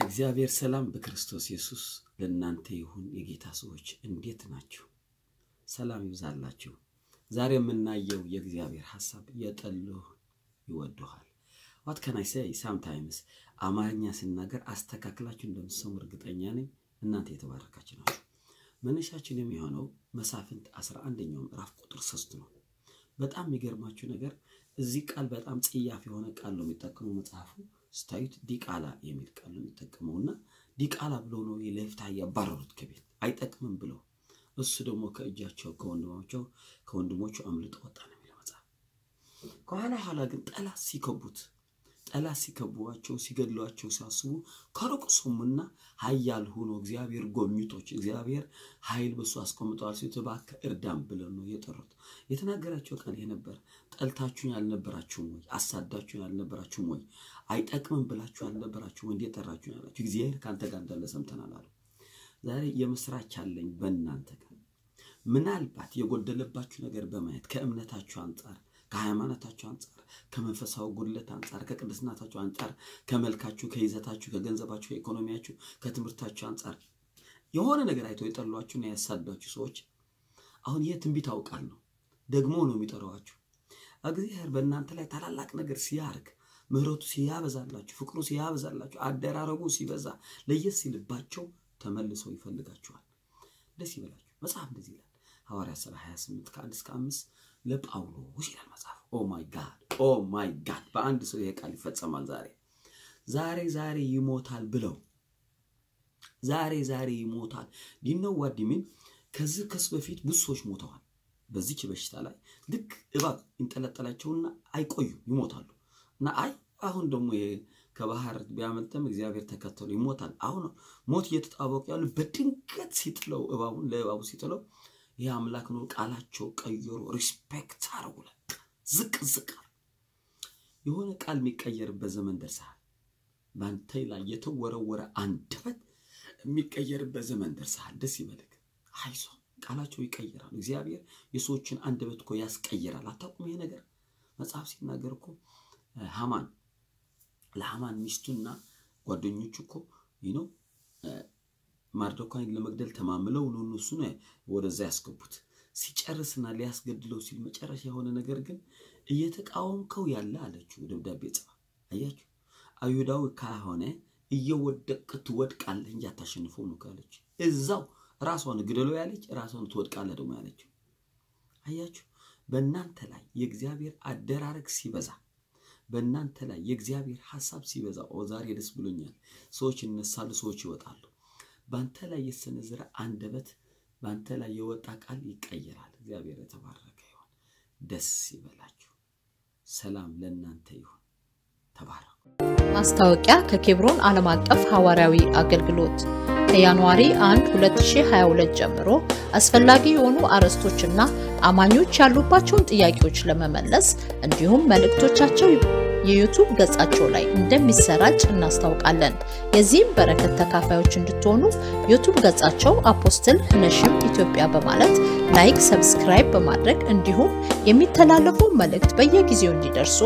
እግዚአብሔር ሰላም በክርስቶስ ኢየሱስ ለእናንተ ይሁን የጌታ ሰዎች እንዴት ናችሁ ሰላም ይብዛላችሁ ዛሬ የምናየው የእግዚአብሔር ሐሳብ የጠሉህ ይወድሃል what can I say sometimes አማርኛ ሲናገር አስተካክላችሁ እንደምትሰሙ እርግጠኛ ነኝ እናንተ የተባረካችሁ ናችሁ መነሻችን የሚሆነው መሳፍንት 11ኛው ምዕራፍ ቁጥር 3 ነው በጣም የሚገርማችሁ ነገር እዚህ ቃል በጣም ጽያፍ የሆነ ቃል ነው የሚጠቀመው መጽሐፉ ستايت ديكالا يميل كالو يتكمونا ديكالا بلونو يلفتا يباررود كبيت ايتكمن بلو اسو دومو كاجاچو كوندموچو املط وطانا ميلا مصاف كوالا حالا گن طلا سيكبوت طلا سيكبواچو سيگدلواچو ساسو كاروق سومنا حيال هونو እግዚአብሔር ጎብኝቶች እግዚአብሔር ኃይል በሱ አስቆምቷል ሲተባክ እርዳም ብለኑ የጠሩት የተናገራቸው ቃል የነበር ጠልታችሁን አልነበራችሁም ወይ አሳዳችሁን አልነበራችሁም ወይ አይጠቅምም ብላችሁ አልነበራችሁ እንዴ ተራችሁን አላችሁ እግዚአብሔር ካንተ ጋር እንዳለ ሰምተናል አለ ዛሬ የምስራች አለኝ በእናንተ ጋር ምናልባት የጎደለባችሁ ነገር በማየት ከእምነታችሁ አንጻር ከሃይማኖታችሁ አንጻር ከመንፈሳው ጉድለት አንጻር ከቅድስናታችሁ አንጻር ከመልካችሁ ከይዘታችሁ ከገንዘባችሁ ከኢኮኖሚያችሁ ከትምርታችሁ አንጻር የሆነ ነገር አይተው የጠሏችሁና ያሳዳችሁ ሰዎች አሁን የትንቢት አውቃል ነው ደግሞ ነው የሚጠራዋችሁ እግዚአብሔር በእናንተ ላይ ታላላቅ ነገር ሲያርክ ምህረቱ ሲያበዛላችሁ ፍቅሩ ሲያበዛላችሁ አደራረጉ ሲበዛ ለየስ ይልባቸው ተመልሶ ይፈልጋችኋል ደስ ይበላችሁ መጽሐፍ እንደዚህ ይላል ሐዋርያ 28 ከ1 እስከ 5 ለጳውሎስ ይላል መጽሐፍ ኦ ማይ ጋድ በአንድ ሰው የቃል ይፈጸማል ዛሬ ይሞታል ብለው ዛሬ ይሞታል ዲነው ወዲምን ከዚህ ከስበፊት ብዙ ሰዎች ሞተዋል በዚች በሽታ ላይ ልክ እባብ እንጠለጠላቸውና አይቆዩ ይሞታሉ እና አይ አሁን ደሞ ከባህር ቢያመልጥም እግዚአብሔር ተከተሉ ይሞታል አሁን ሞት እየተጣበቀ ያለው በድንገት ሲጥለው እባቡን ለእባቡ ሲጥለው ያምላክ ነው ቃላቸው ቀየሩ ሪስፔክት አርጉላ ዝቅ የሆነ ቃል የሚቀየርበት ዘመን ደርሷል ባንተ ላይ የተወረወረ አንደበት የሚቀየርበት ዘመን ደርሷል ደስ ይበልክ አይሶ ቃላቸው ይቀየራል እግዚአብሔር የሰዎችን አንደበትኮ ያስቀየራል አታውቁም ይሄ ነገር መጽሐፍ ሲናገርኩ ሃማን ለሃማን ሚስቱና ጓደኞቹኮ you know ማርዶካን ለመግደል ተማምለው ነው እነሱ ነው ወደዛ ያስገቡት ሲጨርስና ሊያስገድለው ሲል መጨረሻ የሆነ ነገር ግን እየተቃወምከው ያለ አለች ደብዳቤ ጽፋ አያችሁ አይሁዳው ካሆነ እየወደቅት ወድቃለህ እንጂ አታሸንፈው ነው ካለች እዛው ራስዋን ግደለው ያለች ራስዋን ትወድቃለህ ደግሞ ያለች አያችሁ በእናንተ ላይ የእግዚአብሔር አደራረክ ሲበዛ በእናንተ ላይ የእግዚአብሔር ሐሳብ ሲበዛ ኦዛር ይደስ ብሎኛል ሰዎች እነሳሉ ሰዎች ይወጣሉ ባንተ ላይ የሰነዝረ አንደበት ባንተ ላይ የወጣ ቃል ይቀየራል እግዚአብሔር ተባረከ ይሁን ደስ ይበላችሁ ሰላም ለእናንተ ይሁን ተባረኩ ማስታወቂያ ከኬብሮን ዓለም አቀፍ ሐዋርያዊ አገልግሎት ከያንዋሪ 1 2022 ጀምሮ አስፈላጊ የሆኑ አርዕስቶችና አማኞች ያሉባቸውን ጥያቄዎች ለመመለስ እንዲሁም መልእክቶቻቸው የዩቲዩብ ገጻቸው ላይ እንደሚሰራጭ እናስታውቃለን። የዚህም በረከት ተካፋዮች እንድትሆኑ ዩቲዩብ ገጻቸው አፖስትል ነሽም ኢትዮጵያ በማለት ላይክ፣ ሰብስክራይብ በማድረግ እንዲሁም የሚተላለፉ መልእክት በየጊዜው እንዲደርሱ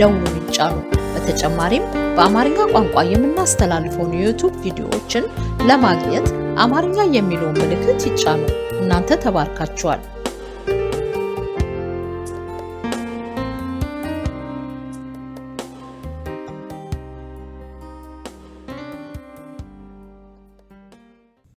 ደውሉን ይጫኑ። በተጨማሪም በአማርኛ ቋንቋ የምናስተላልፈውን ዩቲዩብ ቪዲዮዎችን ለማግኘት አማርኛ የሚለውን ምልክት ይጫኑ። እናንተ ተባርካችኋል።